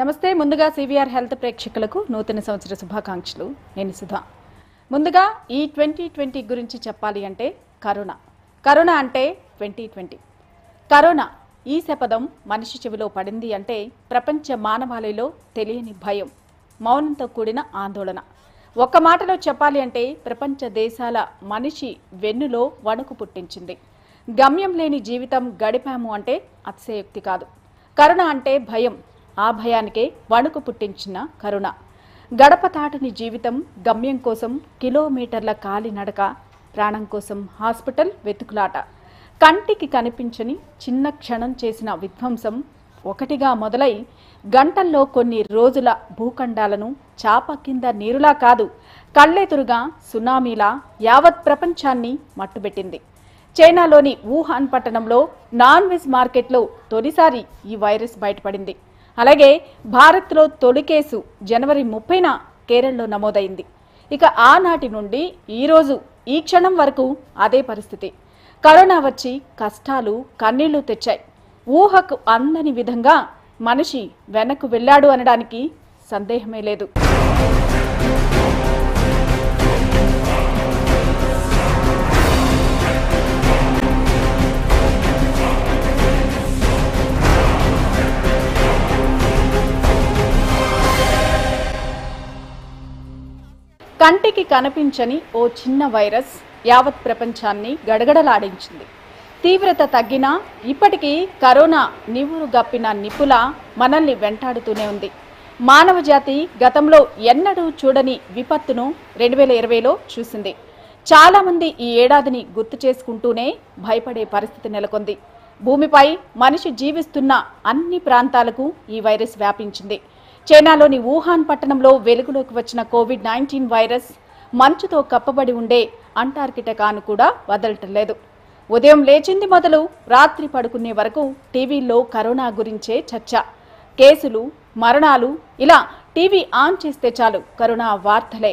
నమస్తే ముందుగా CVR health ప్రేక్షకులకు నూతన సంవత్సర శుభాకాంక్షలు నేను సుధా ముందుగా ఈ 2020 గురించి చెప్పాలి అంటే కరోనా కరోనా అంటే 2020 కరోనా ఈ శపథం మనిషి చెవిలో పడింది అంటే ప్రపంచ మానవాళిలో తెలియని భయం మౌనంతో కూడిన ఆందోళన ఒక మాటలో చెప్పాలి అంటే ప్రపంచ దేశాల మనిషి వెన్నులో వణుకు పుట్టించింది గమ్యం లేని జీవితం గడిపాము అంటే అతిశయోక్తి కాదు కరోనా అంటే భయం ఆ భయానికే వణుకు పుట్టించిన కరోనా గడప దాటని జీవితం గమ్యం కోసం కిలోమీటర్ల కాలినడక ప్రాణం కోసం హాస్పిటల్ వెతుకులాట కంటికి కనిపించని చిన్న క్షణం చేసిన విధ్వంసం ఒకటిగా మొదలై గంటల్లో కొన్ని రోజుల భూఖండాలను చాప కింద నీరులా కాదు కళ్ళెదురుగా సునామీలా యావత్ ప్రపంచాన్ని మట్టుబెట్టింది చైనాలోని వుహాన్ పట్టణంలో నాన్ వెజ్ మార్కెట్లో తొలిసారి ఈ వైరస్ బయటపడింది అలాగే భారత్లో తొలి కేసు జనవరి 30న కేరళలో నమోదైంది ఇక ఆనాటి నుండి ఈరోజు ఈ క్షణం వరకు అదే పరిస్థితి కరోనా వచ్చి కష్టాలు కన్నీళ్లు తెచ్చాయి ఊహకు అందని విధంగా మనిషి వెనక్కు వెళ్ళాడు అనడానికి సందేహమే లేదు కంటికి కనిపించని ఓ చిన్న వైరస్ యావత్ ప్రపంచాన్ని గడగడలాడించింది తీవ్రత తగ్గినా ఇప్పటికీ కరోనా నివురు గప్పిన నిపుల మనల్ని వెంటాడుతూనే ఉంది మానవజాతి గతంలో ఎన్నడూ చూడని విపత్తును 2020లో చూసింది చాలామంది ఈ ఏడాదిని గుర్తు చేసుకుంటూనే భయపడే పరిస్థితి నెలకొంది భూమిపై మనిషి జీవిస్తున్న అన్ని ప్రాంతాలకు ఈ వైరస్ వ్యాపించింది చైనాలోని వుహాన్ పట్టణంలో వెలుగులోకి వచ్చిన COVID-19 వైరస్ మంచుతో కప్పబడి ఉండే అంటార్కిటికాను కూడా వదలటం లేదు ఉదయం లేచింది మొదలు రాత్రి పడుకునే వరకు టీవీల్లో కరోనా గురించే చర్చ కేసులు మరణాలు ఇలా టీవీ ఆన్ చేస్తే చాలు కరోనా వార్తలే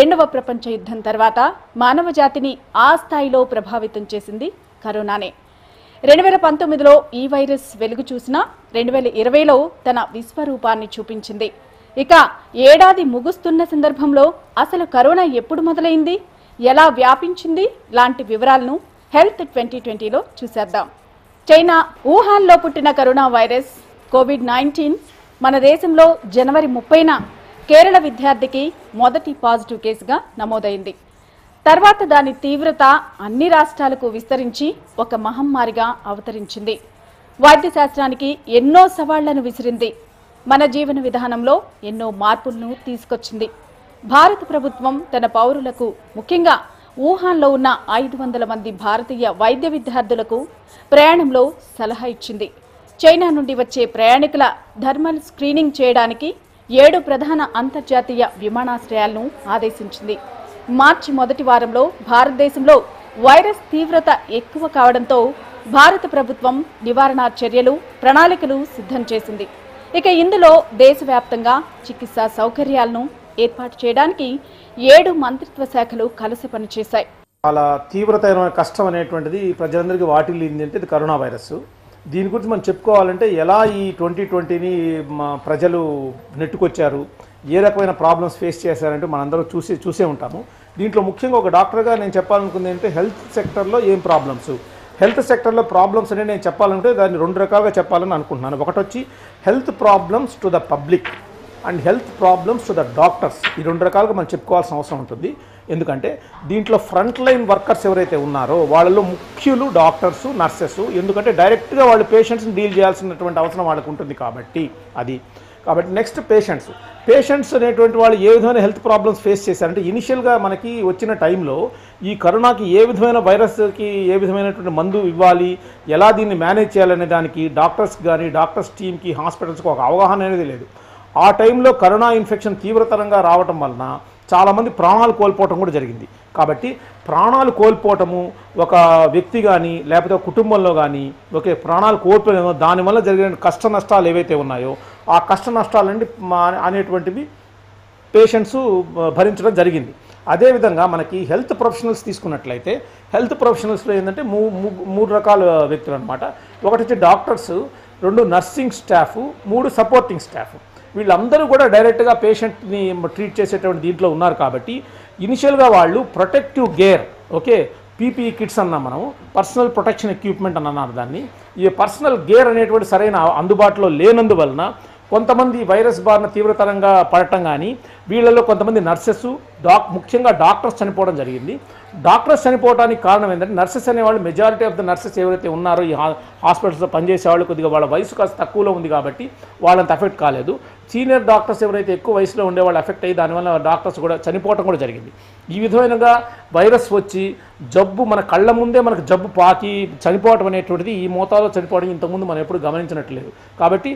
రెండవ ప్రపంచ యుద్ధం తర్వాత మానవజాతిని ఆ స్థాయిలో ప్రభావితం చేసింది కరోనానే 2019లో ఈ వైరస్ వెలుగు చూసిన 2020లో తన విశ్వరూపాన్ని చూపించింది ఇక ఏడాది ముగుస్తున్న సందర్భంలో అసలు కరోనా ఎప్పుడు మొదలైంది ఎలా వ్యాపించింది లాంటి వివరాలను హెల్త్ 2020లో చూసేద్దాం చైనా వుహాన్లో పుట్టిన కరోనా వైరస్ COVID-19 మన దేశంలో జనవరి 30న కేరళ విద్యార్థికి మొదటి పాజిటివ్ కేసుగా నమోదైంది తర్వాత దాని తీవ్రత అన్ని రాష్ట్రాలకు విస్తరించి ఒక మహమ్మారిగా అవతరించింది వైద్యశాస్త్రానికి ఎన్నో సవాళ్లను విసిరింది మన జీవన విధానంలో ఎన్నో మార్పులను తీసుకొచ్చింది భారత ప్రభుత్వం తన పౌరులకు ముఖ్యంగా వుహాన్లో ఉన్న 500 మంది భారతీయ వైద్య విద్యార్థులకు ప్రయాణంలో సలహా ఇచ్చింది చైనా నుండి వచ్చే ప్రయాణికుల థర్మల్ స్క్రీనింగ్ చేయడానికి 7 ప్రధాన అంతర్జాతీయ విమానాశ్రయాలను ఆదేశించింది మార్చి 1వ వారంలో భారతదేశంలో వైరస్ తీవ్రత ఎక్కువ కావడంతో భారత ప్రభుత్వం నివారణ చర్యలు ప్రణాళికలు సిద్ధం చేసింది ఇక ఇందులో దేశవ్యాప్తంగా చికిత్సా సౌకర్యాలను ఏర్పాటు చేయడానికి 7 మంత్రిత్వ శాఖలు కలిసి పనిచేశాయి చాలా తీవ్రతైన కష్టం అనేటువంటిది ప్రజలందరికీ వాటిల్లింది అంటే కరోనా వైరస్ దీని గురించి మనం చెప్పుకోవాలంటే ఎలా ఈ 2020ని ప్రజలు నెట్టుకొచ్చారు ఏ రకమైన ప్రాబ్లమ్స్ ఫేస్ చేశారంటే మనందరూ చూసే ఉంటాము దీంట్లో ముఖ్యంగా ఒక డాక్టర్గా నేను చెప్పాలనుకుంది అంటే హెల్త్ సెక్టర్లో ఏం ప్రాబ్లమ్స్ హెల్త్ సెక్టర్లో ప్రాబ్లమ్స్ అంటే నేను చెప్పాలంటే దాన్ని 2 రకాలుగా చెప్పాలని అనుకుంటున్నాను ఒకటి వచ్చి health problems to the public and health problems to the doctors ఈ 2 రకాలుగా మనం చెప్పుకోవాల్సిన అవసరం ఉంటుంది ఎందుకంటే దీంట్లో ఫ్రంట్ లైన్ వర్కర్స్ ఎవరైతే ఉన్నారో వాళ్ళలో ముఖ్యులు డాక్టర్స్ నర్సెస్ ఎందుకంటే డైరెక్ట్గా వాళ్ళు పేషెంట్స్ని డీల్ చేయాల్సినటువంటి అవసరం వాళ్ళకు ఉంటుంది కాబట్టి నెక్స్ట్ పేషెంట్స్ అనేటువంటి వాళ్ళు ఏ విధమైన హెల్త్ ప్రాబ్లమ్స్ ఫేస్ చేశారంటే ఇనిషియల్గా మనకి వచ్చిన టైంలో ఈ కరోనాకి ఏ విధమైన వైరస్కి ఏ విధమైనటువంటి మందు ఇవ్వాలి ఎలా దీన్ని మేనేజ్ చేయాలనే దానికి డాక్టర్స్కి కానీ డాక్టర్స్ టీమ్కి హాస్పిటల్స్కి ఒక అవగాహన అనేది లేదు ఆ టైంలో కరోనా ఇన్ఫెక్షన్ తీవ్రతరంగా రావటం వలన చాలామంది ప్రాణాలు కోల్పోవటం కూడా జరిగింది కాబట్టి ప్రాణాలు కోల్పోవటము ఒక వ్యక్తి కానీ లేకపోతే కుటుంబంలో కానీ ఓకే ప్రాణాలు కోల్పోలేమో దానివల్ల జరిగిన కష్ట నష్టాలు ఏవైతే ఉన్నాయో ఆ కష్ట నష్టాలండి అనేటువంటివి పేషెంట్స్ భరించడం జరిగింది అదేవిధంగా మనకి హెల్త్ ప్రొఫెషనల్స్ తీసుకున్నట్లయితే హెల్త్ ప్రొఫెషనల్స్లో ఏంటంటే 3 రకాల వ్యక్తులు అనమాట ఒకటి వచ్చి doctors 2 nursing staff 3 supporting staff వీళ్ళందరూ కూడా డైరెక్ట్ గా పేషెంట్ ని ట్రీట్ చేసేటువంటి దీంట్లో ఉన్నారు కాబట్టి ఇనిషియల్ గా వాళ్ళు protective gear okay PPE kits అన్న మనం పర్సనల్ ప్రొటెక్షన్ ఎక్విప్మెంట్ అన్నారు దాన్ని ఈ పర్సనల్ గేర్ అనేటువంటి సరైన అందుబాటులో లేనందువలన కొంతమంది వైరస్ బారిన తీవ్రతరంగా పడటం గాని వీళ్ళలో కొంతమంది నర్సెస్ ముఖ్యంగా డాక్టర్స్ చనిపోవడం జరిగింది డాక్టర్స్ చనిపోవడానికి కారణం ఏంటంటే నర్సెస్ అనేవాళ్ళు మెజారిటీ ఆఫ్ ద నర్సెస్ ఎవరైతే ఉన్నారో ఈ హాస్పిటల్స్లో పనిచేసే వాళ్ళు కొద్దిగా వాళ్ళ వయసు కాస్త తక్కువలో ఉంది కాబట్టి వాళ్ళంత ఎఫెక్ట్ కాలేదు సీనియర్ డాక్టర్స్ ఎవరైతే ఎక్కువ వయసులో ఉండేవాళ్ళు ఎఫెక్ట్ అయ్యి దానివల్ల డాక్టర్స్ కూడా చనిపోవడం కూడా జరిగింది ఈ విధమైనగా వైరస్ వచ్చి జబ్బు మన కళ్ళ ముందే మనకు జబ్బు పాకి చనిపోవడం అనేటువంటిది ఈ మోతాదులో చనిపోవడం ఇంతకుముందు మనం ఎప్పుడు గమనించినట్లేదు కాబట్టి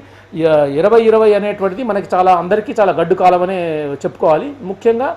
2020 అనేటువంటిది మనకి చాలా అందరికీ చాలా గడ్డు కాలమనే చెప్పుకోవాలి ముఖ్యంగా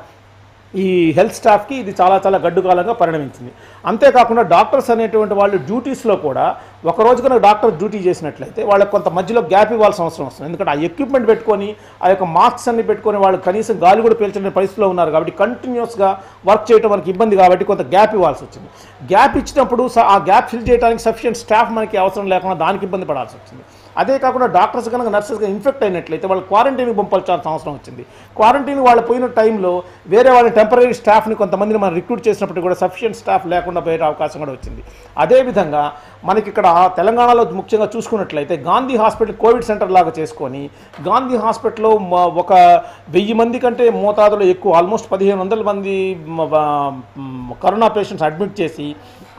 ఈ హెల్త్ స్టాఫ్కి ఇది చాలా చాలా గడ్డుకాలంగా పరిణమించింది అంతేకాకుండా డాక్టర్స్ అనేటువంటి వాళ్ళు డ్యూటీస్లో కూడా ఒక రోజు కనుక డాక్టర్ డ్యూటీ చేసినట్లయితే వాళ్ళకి కొంత మధ్యలో గ్యాప్ ఇవ్వాల్సిన అవసరం వస్తుంది ఎందుకంటే ఆ ఎక్విప్మెంట్ పెట్టుకొని ఆ యొక్క మాస్క్స్ అన్ని పెట్టుకొని వాళ్ళు కనీసం గాలి కూడా పీల్చలేని పరిస్థితిలో ఉన్నారు కాబట్టి కంటిన్యూస్గా వర్క్ చేయడం మనకి ఇబ్బంది కాబట్టి కొంత గ్యాప్ ఇవ్వాల్సి వచ్చింది గ్యాప్ ఇచ్చినప్పుడు ఆ గ్యాప్ ఫిల్ చేయడానికి సఫిషియంట్ స్టాఫ్ మనకి అవసరం లేకుండా దానికి ఇబ్బంది పడాల్సి వచ్చింది అదే కాకుండా డాక్టర్స్ కనుక నర్సెస్గా ఇన్ఫెక్ట్ అయినట్లయితే వాళ్ళు క్వారంటైన్కి పంపాల్సిన అవసరం వచ్చింది క్వారంటైన్ వాళ్ళు పోయిన టైంలో వేరే వాళ్ళ టెంపరీ స్టాఫ్ని కొంతమందిని మనం రిక్రూట్ చేసినప్పుడు కూడా సఫిషియంట్ స్టాఫ్ లేకుండా పోయే అవకాశం కూడా వచ్చింది అదేవిధంగా మనకి ఇక్కడ తెలంగాణలో ముఖ్యంగా చూసుకున్నట్లయితే గాంధీ హాస్పిటల్ కోవిడ్ సెంటర్ లాగా చేసుకొని గాంధీ హాస్పిటల్లో ఒక 1000 మంది కంటే మోతాదులో ఎక్కువ ఆల్మోస్ట్ 1500 మంది కరోనా పేషెంట్స్ అడ్మిట్ చేసి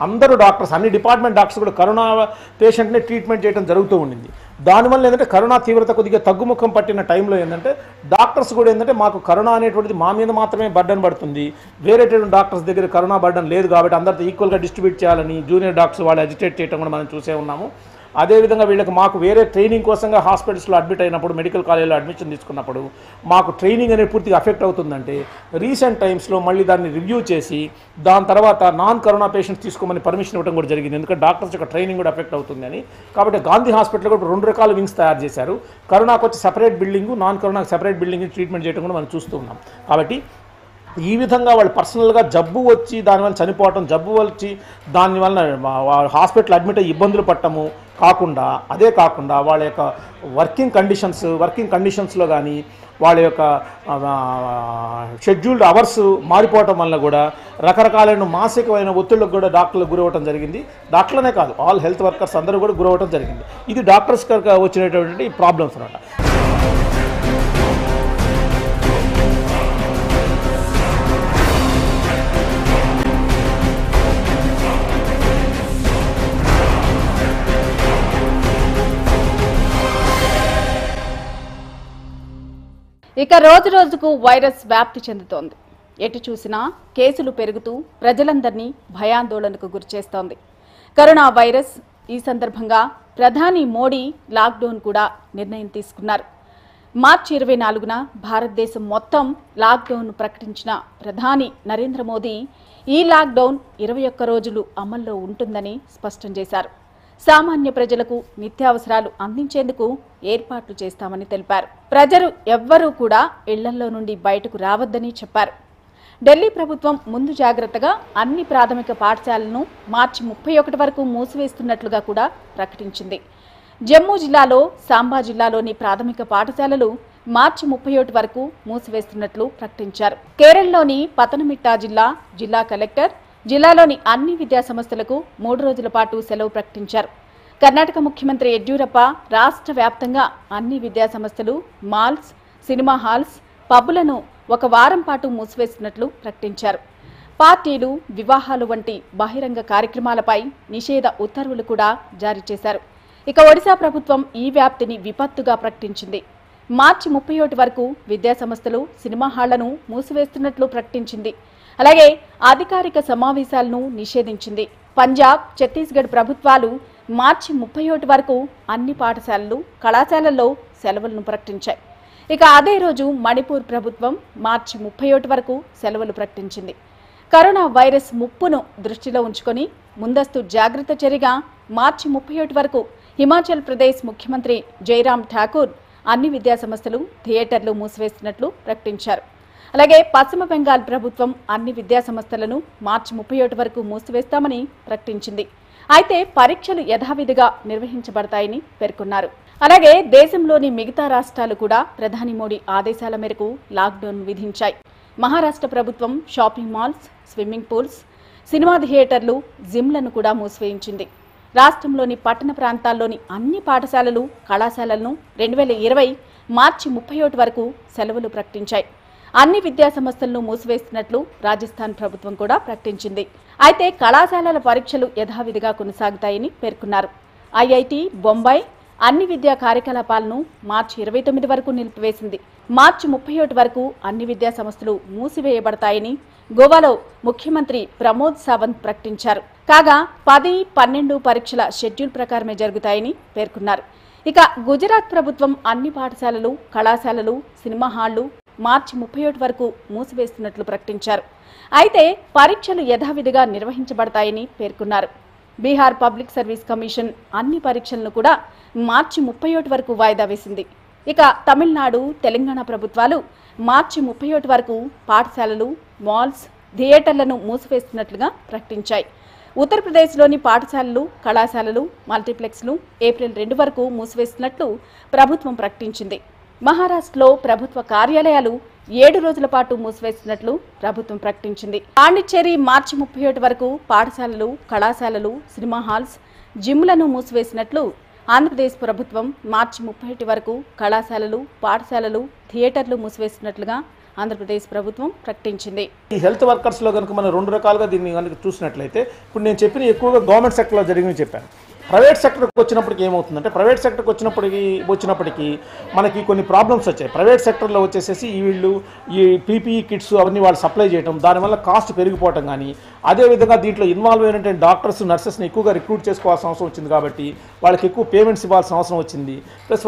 అందరూ డాక్టర్స్ అన్ని డిపార్ట్మెంట్ డాక్టర్స్ కూడా కరోనా పేషెంట్ని ట్రీట్మెంట్ చేయడం జరుగుతూ ఉండింది దానివల్ల ఏంటంటే కరోనా తీవ్రత కొద్దిగా తగ్గుముఖం పట్టిన టైంలో ఏంటంటే డాక్టర్స్ కూడా ఏంటంటే మాకు కరోనా అనేటువంటిది మా మీద మాత్రమే బర్డన్ పడుతుంది వేరేటువంటి డాక్టర్స్ దగ్గర కరోనా బర్డన్ లేదు కాబట్టి అందరితో ఈక్వల్గా డిస్ట్రిబ్యూట్ చేయాలని జూనియర్ డాక్టర్స్ వాళ్ళు అజిటేట్ చేయడం కూడా మనం చూసే ఉన్నాము అదేవిధంగా వీళ్ళకి మాకు వేరే ట్రైనింగ్ కోసంగా హాస్పిటల్స్లో అడ్మిట్ అయినప్పుడు మెడికల్ కాలేజ్లో అడ్మిషన్ తీసుకున్నప్పుడు మాకు ట్రైనింగ్ అనేది పూర్తిగా అఫెక్ట్ అవుతుందంటే రీసెంట్ టైమ్స్లో మళ్ళీ దాన్ని రివ్యూ చేసి దాని తర్వాత నాన్ కరోనా పేషెంట్స్ తీసుకోమని పర్మిషన్ ఇవ్వడం కూడా జరిగింది ఎందుకంటే డాక్టర్స్ యొక్క ట్రైనింగ్ కూడా అఫెక్ట్ అవుతుందని కాబట్టి గాంధీ హాస్పిటల్ కూడా 2 రకాల వింగ్స్ తయారు చేశారు కరోనాకు వచ్చి సెపరేట్ బిల్డింగ్ నాన్ కరోనాకు సెపరేట్ బిల్డింగ్ ట్రీట్మెంట్ చేయడం కూడా మనం చూస్తూ ఉన్నాం కాబట్టి ఈ విధంగా వాళ్ళు పర్సనల్గా జబ్బు వచ్చి దానివల్ల చనిపోవటం జబ్బు వచ్చి దానివల్ల హాస్పిటల్ అడ్మిట్ అయ్యి ఇబ్బందులు పడటము కాకుండా అదే కాకుండా వాళ్ళ యొక్క వర్కింగ్ కండిషన్స్లో కానీ వాళ్ళ యొక్క షెడ్యూల్డ్ అవర్స్ మారిపోవటం వల్ల కూడా రకరకాలైన మానసికమైన ఒత్తిళ్ళకు కూడా డాక్టర్లకు గురవ్వడం జరిగింది డాక్టర్లనే కాదు ఆల్ హెల్త్ వర్కర్స్ అందరూ కూడా గురవ్వడం జరిగింది ఇది డాక్టర్స్ వచ్చినటువంటి ప్రాబ్లమ్స్ అన్నమాట ఇక రోజు రోజుకు వైరస్ వ్యాప్తి చెందుతోంది ఎటు చూసినా కేసులు పెరుగుతూ ప్రజలందరినీ భయాందోళనకు గురిచేస్తోంది కరోనా వైరస్ ఈ సందర్భంగా ప్రధాని మోడీ లాక్డౌన్ కూడా నిర్ణయం తీసుకున్నారు మార్చి 24న భారతదేశం మొత్తం లాక్డౌన్ను ప్రకటించిన ప్రధాని నరేంద్ర మోదీ ఈ లాక్డౌన్ 21 రోజులు అమల్లో ఉంటుందని స్పష్టం చేశారు సామాన్య ప్రజలకు నిత్యావసరాలు అందించేందుకు ఏర్పాట్లు చేస్తామని తెలిపారు ప్రజలు ఎవ్వరూ కూడా ఇళ్లలో నుండి బయటకు రావద్దని చెప్పారు ఢిల్లీ ప్రభుత్వం ముందు జాగ్రత్తగా అన్ని ప్రాథమిక పాఠశాలను మార్చి 31 వరకు మూసివేస్తున్నట్లుగా కూడా ప్రకటించింది జమ్మూ జిల్లాలో సాంబా జిల్లాలోని ప్రాథమిక పాఠశాలలు మార్చి 31 వరకు మూసివేస్తున్నట్లు ప్రకటించారు కేరళలోని పతనమిట్టా జిల్లా కలెక్టర్ జిల్లాలోని అన్ని విద్యాసంస్థలకు 3 రోజుల పాటు సెలవు ప్రకటించారు కర్ణాటక ముఖ్యమంత్రి యడ్యూరప్ప రాష్ట్ర వ్యాప్తంగా అన్ని విద్యాసంస్థలు మాల్స్ సినిమా హాల్స్ పబ్బులను 1 వారం పాటు మూసివేస్తున్నట్లు ప్రకటించారు పార్టీలు వివాహాలు వంటి బహిరంగ కార్యక్రమాలపై నిషేధ ఉత్తర్వులు కూడా జారీ చేశారు ఇక ఒడిశా ప్రభుత్వం ఈ వ్యాప్తిని విపత్తుగా ప్రకటించింది మార్చి 31 వరకు విద్యాసంస్థలు సినిమా హాళ్లను మూసివేస్తున్నట్లు ప్రకటించింది అలాగే అధికారిక సమావేశాలను నిషేధించింది పంజాబ్ ఛత్తీస్గఢ్ ప్రభుత్వాలు మార్చి 31 వరకు అన్ని పాఠశాలలు కళాశాలల్లో సెలవులను ప్రకటించాయి ఇక అదే రోజు మణిపూర్ ప్రభుత్వం మార్చి 31 వరకు సెలవులు ప్రకటించింది కరోనా వైరస్ ముప్పును దృష్టిలో ఉంచుకొని ముందస్తు జాగ్రత్త చర్యగా మార్చి 31 వరకు హిమాచల్ ప్రదేశ్ ముఖ్యమంత్రి జైరామ్ ఠాకూర్ అన్ని విద్యాసంస్థలు థియేటర్లు మూసివేస్తున్నట్లు ప్రకటించారు అలాగే పశ్చిమ బెంగాల్ ప్రభుత్వం అన్ని విద్యాసంస్థలను మార్చి 31 వరకు మూసివేస్తామని ప్రకటించింది అయితే పరీక్షలు యథావిధిగా నిర్వహించబడతాయని పేర్కొన్నారు అలాగే దేశంలోని మిగతా రాష్ట్రాలు కూడా ప్రధాని మోడీ ఆదేశాల మేరకు లాక్డౌన్ విధించాయి. మహారాష్ట్ర ప్రభుత్వం shopping malls, swimming pools, cinema థియేటర్లు, జిమ్లను కూడా మూసివేయించింది. రాష్ట్రంలోని పట్టణ ప్రాంతాల్లోని అన్ని పాఠశాలలు, కళాశాలలను 2020 మార్చి 31 వరకు సెలవులు ప్రకటించాయి. అన్ని విద్యాసంస్థలను మూసివేస్తున్నట్లు రాజస్థాన్ ప్రభుత్వం కూడా ప్రకటించింది. అయితే కళాశాలల పరీక్షలు యథావిధిగా కొనసాగుతాయని పేర్కొన్నారు. ఐఐటి బొంబాయి అన్ని విద్యా కార్యకలాపాలను మార్చి 29 వరకు నిలిపివేసింది. మార్చి 31 వరకు అన్ని విద్యా సంస్థలు మూసివేయబడతాయని గోవాలో ముఖ్యమంత్రి ప్రమోద్ సావంత్ ప్రకటించారు. కాగా 10, 12 పరీక్షల షెడ్యూల్ ప్రకారమే జరుగుతాయని పేర్కొన్నారు. ఇక గుజరాత్ ప్రభుత్వం అన్ని పాఠశాలలు, కళాశాలలు, సినిమా హాళ్లు మార్చి 31 వరకు మూసివేస్తున్నట్లు ప్రకటించారు. అయితే పరీక్షలు యథావిధిగా నిర్వహించబడతాయని పేర్కొన్నారు. బీహార్ పబ్లిక్ సర్వీస్ కమిషన్ అన్ని పరీక్షలను కూడా మార్చి 31 వరకు వాయిదా వేసింది. ఇక తమిళనాడు, తెలంగాణ ప్రభుత్వాలు మార్చి 31 వరకు పాఠశాలలు, మాల్స్, థియేటర్లను మూసివేస్తున్నట్లుగా ప్రకటించాయి. ఉత్తరప్రదేశ్లోని పాఠశాలలు, కళాశాలలు, మల్టీప్లెక్స్లు ఏప్రిల్ 2 వరకు మూసివేస్తున్నట్లు ప్రభుత్వం ప్రకటించింది. మహారాష్ట్రలో ప్రభుత్వ కార్యాలయాలు 7 రోజుల పాటు మూసివేస్తున్నట్లు ప్రభుత్వం ప్రకటించింది. పాండిచ్చేరి మార్చి 31 వరకు పాఠశాలలు, కళాశాలలు, సినిమా హాల్స్, జిమ్లను మూసివేసినట్లు ఆంధ్రప్రదేశ్ ప్రభుత్వం మార్చి 31 వరకు కళాశాలలు, పాఠశాలలు, థియేటర్లు మూసివేస్తున్నట్లుగా ఆంధ్రప్రదేశ్ ప్రభుత్వం ప్రకటించింది. ఈ హెల్త్ వర్కర్స్లో కనుక మనం 2 రకాలుగా దీన్ని కనుక చూసినట్లయితే, ఇప్పుడు నేను చెప్పిన ఎక్కువగా గవర్నమెంట్ సెక్టర్లో జరిగిందని చెప్పాను. ప్రైవేట్ సెక్టర్కి వచ్చినప్పటికి ఏమవుతుందంటే, ప్రైవేట్ సెక్టర్కి వచ్చినప్పటికీ మనకి కొన్ని ప్రాబ్లమ్స్ వచ్చాయి. ప్రైవేట్ సెక్టర్లో వచ్చేసేసి ఈ పీపీఈ కిట్స్ అవన్నీ వాళ్ళు సప్లై చేయడం, దానివల్ల కాస్ట్ పెరిగిపోవటం. కానీ అదేవిధంగా దీంట్లో ఇన్వాల్వ్ అయినటువంటి డాక్టర్స్, నర్సెస్ని ఎక్కువగా రిక్రూట్ చేసుకోవాల్సిన అవసరం వచ్చింది కాబట్టి వాళ్ళకి ఎక్కువ పేమెంట్స్ ఇవ్వాల్సిన అవసరం వచ్చింది. ప్లస్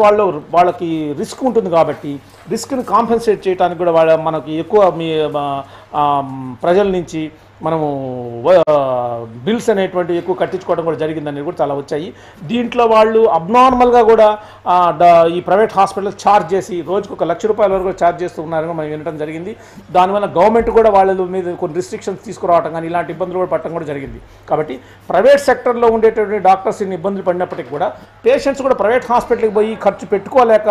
వాళ్ళకి రిస్క్ ఉంటుంది కాబట్టి రిస్క్ని కాంపెన్సేట్ చేయడానికి కూడా మనకి ఎక్కువ ప్రజల నుంచి మనము బిల్స్ అనేటువంటివి ఎక్కువ కట్టించుకోవడం కూడా జరిగిందని కూడా చాలా వచ్చాయి. దీంట్లో వాళ్ళు అబ్నార్మల్గా కూడా ఈ ప్రైవేట్ హాస్పిటల్స్ ఛార్జ్ చేసి రోజుకు ₹1,00,000 వరకు ఛార్జ్ చేస్తూ ఉన్నారని మనం వినడం జరిగింది. దానివల్ల గవర్నమెంట్ కూడా వాళ్ళ మీద కొన్ని రిస్ట్రిక్షన్స్ తీసుకురావడం కానీ ఇలాంటి ఇబ్బందులు కూడా పట్టడం కూడా జరిగింది. కాబట్టి ప్రైవేట్ సెక్టర్లో ఉండేటువంటి డాక్టర్స్ ఇన్ని ఇబ్బందులు పడినప్పటికీ కూడా పేషెంట్స్ కూడా ప్రైవేట్ హాస్పిటల్కి పోయి ఖర్చు పెట్టుకోలేక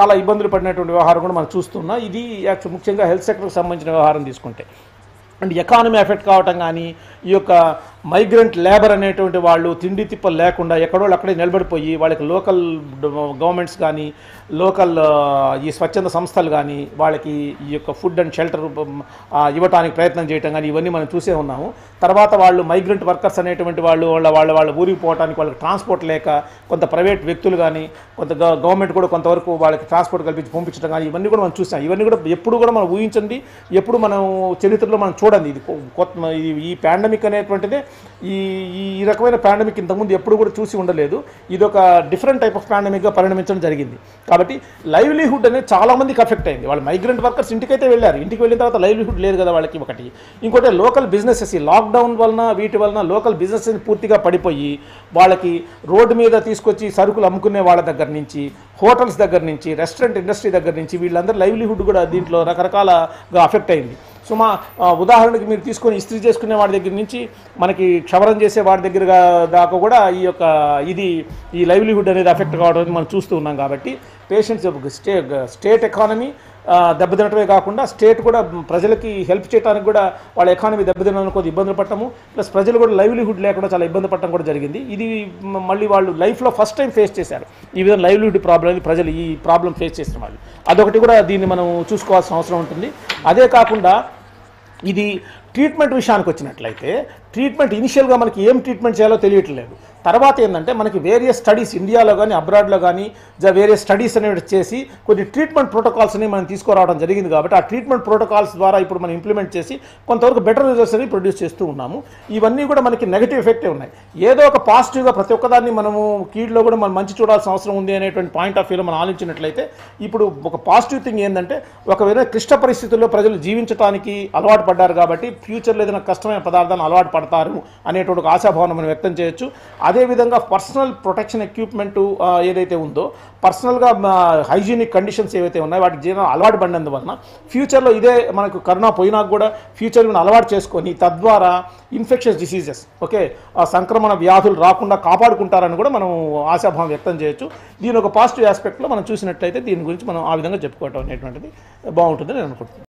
చాలా ఇబ్బందులు పడినటువంటి వ్యవహారం కూడా మనం చూస్తున్నాం. ఇది యాక్చువల్ ముఖ్యంగా హెల్త్ సెక్టర్కి సంబంధించిన వ్యవహారం తీసుకుంటే అండ్ ఎకానమీ ఎఫెక్ట్ కావటం కానీ, ఈ యొక్క మైగ్రెంట్ లేబర్ అనేటువంటి వాళ్ళు తిండి తిప్పలు లేకుండా ఎక్కడోళ్ళు అక్కడే నిలబడిపోయి వాళ్ళకి లోకల్ గవర్నమెంట్స్ కానీ, లోకల్ ఈ స్వచ్ఛంద సంస్థలు కానీ వాళ్ళకి ఈ యొక్క ఫుడ్ అండ్ షెల్టర్ ఇవ్వడానికి ప్రయత్నం చేయటం కానీ ఇవన్నీ మనం చూసే ఉన్నాము. తర్వాత వాళ్ళు మైగ్రెంట్ వర్కర్స్ అనేటువంటి వాళ్ళు వాళ్ళ ఊరికి పోవడానికి వాళ్ళకి ట్రాన్స్పోర్ట్ లేక కొంత ప్రైవేట్ వ్యక్తులు కానీ, కొంత గవర్నమెంట్ కూడా కొంతవరకు వాళ్ళకి ట్రాన్స్పోర్ట్ కల్పించి పంపించడం కానీ ఇవన్నీ కూడా మనం చూసాం. ఇవన్నీ కూడా ఎప్పుడు కూడా మనం ఊహించండి, ఎప్పుడు మనం చరిత్రలో మనం చూడండి. ఇది ఈ పాండమిక్ అనేటువంటిదే ఈ రకమైన పాండమిక్ ఇంతకుముందు ఎప్పుడు కూడా చూసి ఉండలేదు. ఇది ఒక డిఫరెంట్ టైప్ ఆఫ్ పాండమిక్గా పరిణమించడం జరిగింది. కాబట్టి లైవ్లీహుడ్ అనేది చాలామందికి అఫెక్ట్ అయింది. వాళ్ళు మైగ్రెంట్ వర్కర్స్ ఇంటికైతే వెళ్ళారు, ఇంటికి వెళ్ళిన తర్వాత లైవ్లీహుడ్ లేదు కదా వాళ్ళకి. ఇంకోటి లోకల్ బిజినెసెస్ ఈ లాక్డౌన్ వలన వీటి వలన లోకల్ బిజినెసెస్ పూర్తిగా పడిపోయి వాళ్ళకి రోడ్డు మీద తీసుకొచ్చి సరుకులు అమ్ముకునే వాళ్ళ దగ్గర నుంచి, హోటల్స్ దగ్గర నుంచి, రెస్టారెంట్ ఇండస్ట్రీ దగ్గర నుంచి వీళ్ళందరూ లైవ్లీహుడ్ కూడా దీంట్లో రకరకాలుగా అఫెక్ట్ అయింది. సో మా ఉదాహరణకి మీరు తీసుకొని ఇస్త్రీ చేసుకునే వాడి దగ్గర నుంచి మనకి క్షవరం చేసే వాడి దగ్గర దాకా కూడా ఈ లైవ్లీహుడ్ అనేది అఫెక్ట్ కావడం మనం చూస్తూ ఉన్నాం. కాబట్టి పేషెంట్స్ స్టేట్ ఎకానమీ దెబ్బతినటమే కాకుండా స్టేట్ కూడా ప్రజలకి హెల్ప్ చేయడానికి కూడా వాళ్ళ ఎకానమీ దెబ్బతినడానికి కొద్ది ఇబ్బందులు పడటము, ప్లస్ ప్రజలు కూడా లైవ్లీహుడ్ లేకుండా చాలా ఇబ్బంది పడటం కూడా జరిగింది. ఇది మళ్ళీ వాళ్ళు లైఫ్లో ఫస్ట్ టైం ఫేస్ చేశారు. ఈ విధంగా లైవ్లీహుడ్ ప్రాబ్లం ప్రజలు ఈ ప్రాబ్లం ఫేస్ చేసిన వాళ్ళు అదొకటి కూడా దీన్ని మనం చూసుకోవాల్సిన అవసరం ఉంటుంది. అదే కాకుండా ఇది ట్రీట్మెంట్ విషయానికి వచ్చినట్లయితే ఇనిషియల్గా మనకి ఏం ట్రీట్మెంట్ చేయాలో తెలియట్లేదు. తర్వాత ఏంటంటే మనకి వేరియస్ స్టడీస్ ఇండియాలో కానీ అబ్రాడ్లో కానీ వేరియస్ స్టడీస్ అనేవి చేసి కొన్ని ట్రీట్మెంట్ ప్రోటోకాల్స్ అనేవి మనం తీసుకురావడం జరిగింది. కాబట్టి ఆ ట్రీట్మెంట్ ప్రోటోకాల్స్ ద్వారా ఇప్పుడు మనం ఇంప్లిమెంట్ చేసి కొంతవరకు బెటర్ రిజల్ట్స్ అనేవి ప్రొడ్యూస్ చేస్తూ ఉన్నాము. ఇవన్నీ కూడా మనకి నెగిటివ్ ఎఫెక్టే ఉన్నాయి. ఏదో ఒక పాజిటివ్గా ప్రతి ఒక్కదాన్ని మనము కీడ్లో కూడా మనం మంచి చూడాల్సిన అవసరం ఉంది అనేటువంటి పాయింట్ ఆఫ్ వ్యూలో మనం ఆలోచించినట్లయితే, ఇప్పుడు ఒక పాజిటివ్ థింగ్ ఏంటంటే ఒకవేళ క్లిష్ట పరిస్థితుల్లో ప్రజలు జీవించడానికి అలవాటు పడ్డారు కాబట్టి ఫ్యూచర్లో ఏదైనా కష్టమైన పదార్థాన్ని అలవాటు పడతారు అనేటువంటి ఆశాభావం మనం వ్యక్తం చేయొచ్చు. అదే విధంగా పర్సనల్ ప్రొటెక్షన్ ఎక్విప్మెంట్ ఏదైతే ఉందో, పర్సనల్ గా హైజీనిక్ కండిషన్స్ ఏవైతే ఉన్నాయో వాటి జీవనం అలవాటు పడినందువలన ఫ్యూచర్ లో ఇదే మనకు కరోనా పోయినా కూడా ఫ్యూచర్ ని అలవాటు చేసుకొని తద్వారా ఇన్ఫెక్షన్స్ డిసీజెస్ సంక్రమణ వ్యాధులు రాకుండా కాపాడుకుంటారని కూడా మనం ఆశాభావం వ్యక్తం చేయొచ్చు. దీని ఒక పాజిటివ్ ఆస్పెక్ట్ లో మనం చూసినట్లయితే దీని గురించి మనం ఆ విధంగా చెప్పుకోవటం అనేటువంటిది బాగుంటుందని నేను అనుకుంటున్నాను.